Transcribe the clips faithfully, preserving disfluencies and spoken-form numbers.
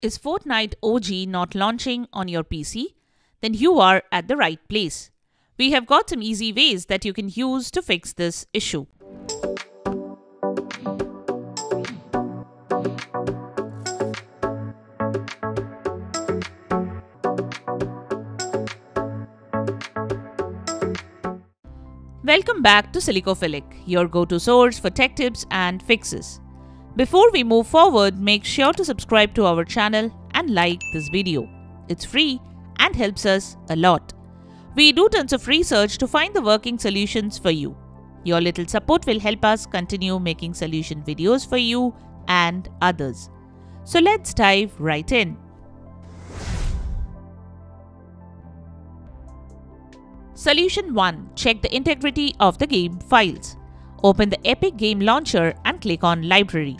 Is Fortnite O G not launching on your P C? Then you are at the right place. We have got some easy ways that you can use to fix this issue. Welcome back to Silicophilic, your go-to source for tech tips and fixes. Before we move forward, make sure to subscribe to our channel and like this video. It's free and helps us a lot. We do tons of research to find the working solutions for you. Your little support will help us continue making solution videos for you and others. So let's dive right in. Solution one. Check the integrity of the game files. Open the Epic Game Launcher and click on Library.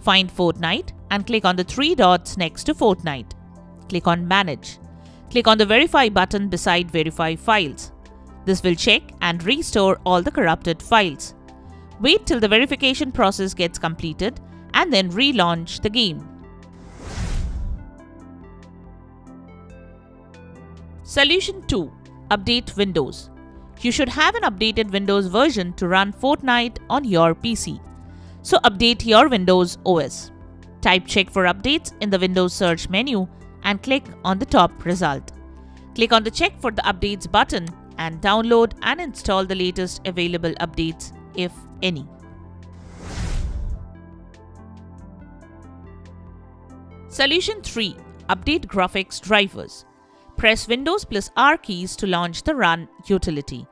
Find Fortnite and click on the three dots next to Fortnite. Click on Manage. Click on the Verify button beside Verify Files. This will check and restore all the corrupted files. Wait till the verification process gets completed and then relaunch the game. Solution two. Update Windows. You should have an updated Windows version to run Fortnite on your P C. So update your Windows O S. Type check for updates in the Windows search menu and click on the top result. Click on the check for the updates button and download and install the latest available updates, if any. Solution three. Update graphics drivers. Press Windows plus R keys to launch the Run utility.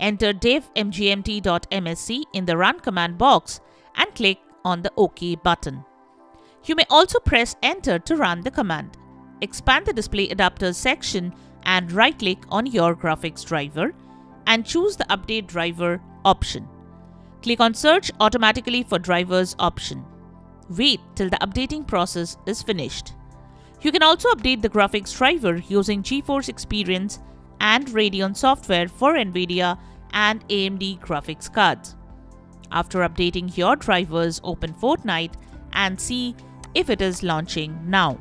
Enter dev m g m t dot m s c in the Run command box and click on the OK button. You may also press Enter to run the command. Expand the Display Adapters section and right-click on your graphics driver and choose the Update Driver option. Click on Search Automatically for Drivers option. Wait till the updating process is finished. You can also update the graphics driver using GeForce Experience and Radeon software for NVIDIA and A M D graphics cards. After updating your drivers, open Fortnite and see if it is launching now.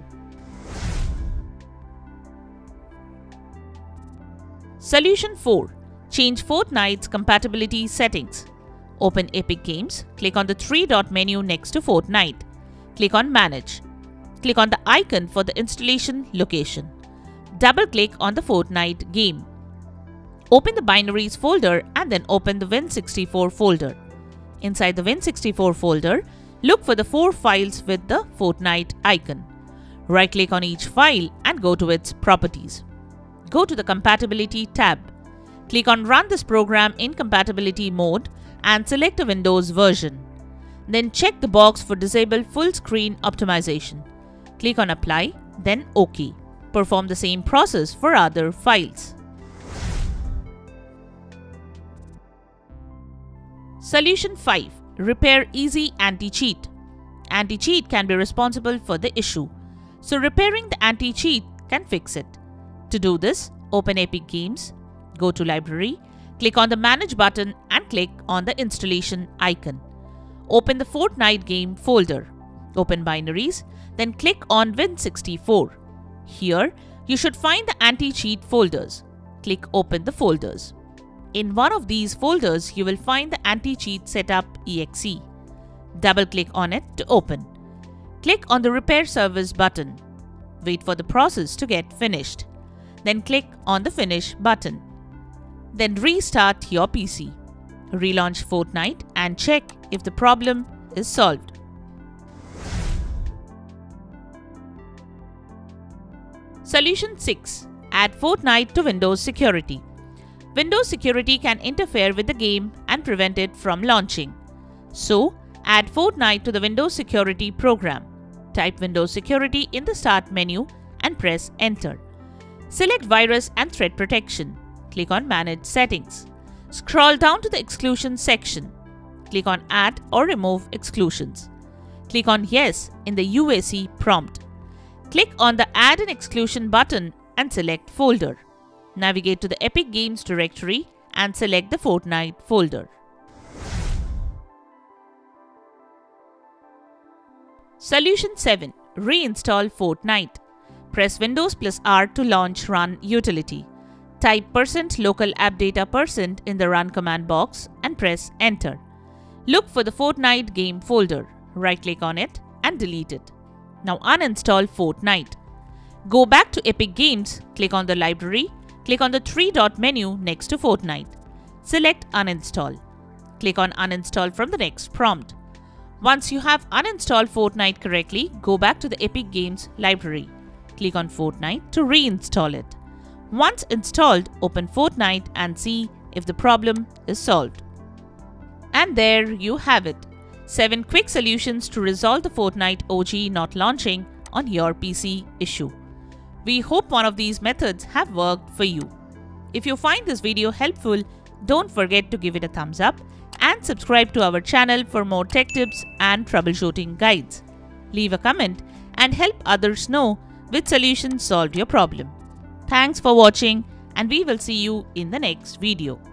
Solution four. Change Fortnite's compatibility settings. Open Epic Games, click on the three-dot menu next to Fortnite. Click on Manage. Click on the icon for the installation location. Double-click on the Fortnite game. Open the Binaries folder and then open the Win sixty-four folder. Inside the Win sixty-four folder, look for the four files with the Fortnite icon. Right-click on each file and go to its Properties. Go to the Compatibility tab. Click on Run this program in compatibility mode and select a Windows version. Then check the box for Disable Full Screen Optimization. Click on Apply, then OK. Perform the same process for other files. Solution five. Repair Easy Anti-Cheat. Anti-cheat can be responsible for the issue, so repairing the anti-cheat can fix it. To do this, open Epic Games, go to Library, click on the Manage button and click on the installation icon. Open the Fortnite game folder. Open Binaries, then click on Win sixty-four. Here, you should find the anti-cheat folders. Click Open the folders. In one of these folders, you will find the anti-cheat setup E X E. Double-click on it to open. Click on the Repair Service button. Wait for the process to get finished. Then click on the Finish button. Then restart your P C. Relaunch Fortnite and check if the problem is solved. Solution six. Add Fortnite to Windows Security. Windows Security can interfere with the game and prevent it from launching. So, add Fortnite to the Windows Security program. Type Windows Security in the Start menu and press Enter. Select Virus and Threat Protection. Click on Manage Settings. Scroll down to the Exclusion section. Click on Add or Remove Exclusions. Click on Yes in the U A C prompt. Click on the Add an Exclusion button and select Folder. Navigate to the Epic Games directory and select the Fortnite folder. Solution seven. Reinstall Fortnite. Press Windows plus R to launch Run utility. Type percent local app data percent in the Run command box and press Enter. Look for the Fortnite game folder. Right-click on it and delete it. Now uninstall Fortnite. Go back to Epic Games, click on the library, click on the three-dot menu next to Fortnite. Select Uninstall. Click on Uninstall from the next prompt. Once you have uninstalled Fortnite correctly, go back to the Epic Games library. Click on Fortnite to reinstall it. Once installed, open Fortnite and see if the problem is solved. And there you have it. seven quick solutions to resolve the Fortnite O G not launching on your P C issue. We hope one of these methods have worked for you. If you find this video helpful, don't forget to give it a thumbs up and subscribe to our channel for more tech tips and troubleshooting guides. Leave a comment and help others know which solution solved your problem. Thanks for watching, and we will see you in the next video.